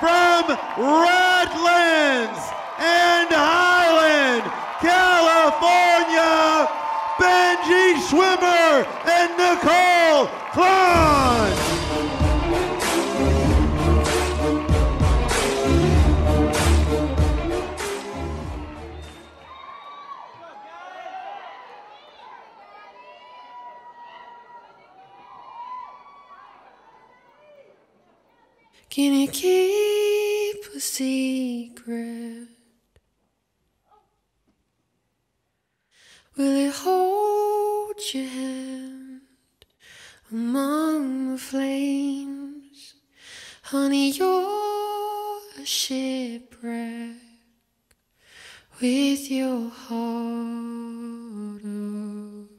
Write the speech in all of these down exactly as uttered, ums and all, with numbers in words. from Redlands and Highland, California, Benji Schwimmer and Nicole Clonch. Can you keep a secret? Will it hold your hand among the flames? Honey, you're a shipwreck with your heart of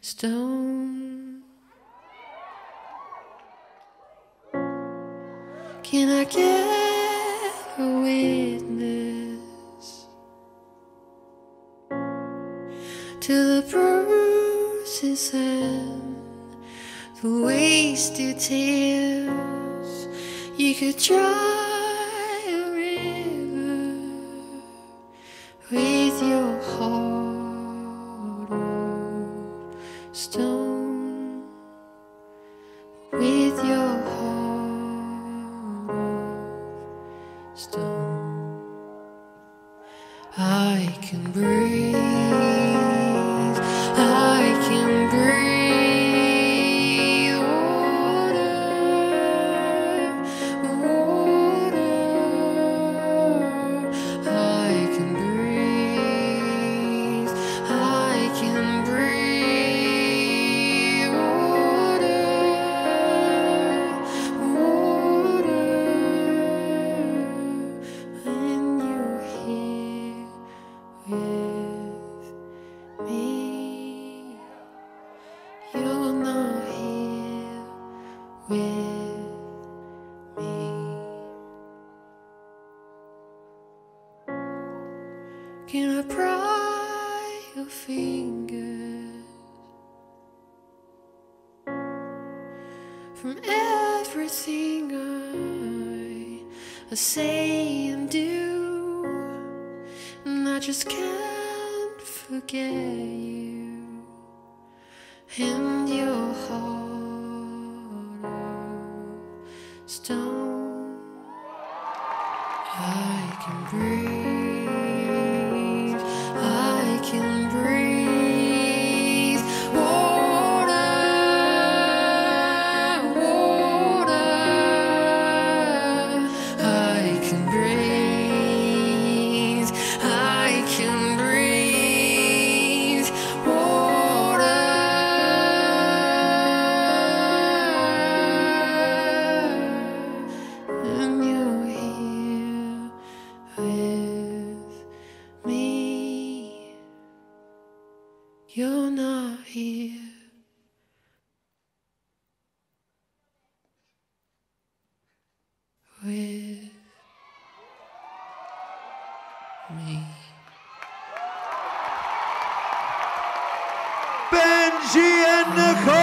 stone. Can I get a witness to the bruises and the wasted tears? You could try a river with your heart of stone, with your heart stone. I can breathe, I can breathe water, water. I can breathe, I can breathe water, water. Can I pry your fingers from everything I, I say and do? And I just can't forget you and your heart of stone. I can breathe. You're not here. With me. Benji and Nicole.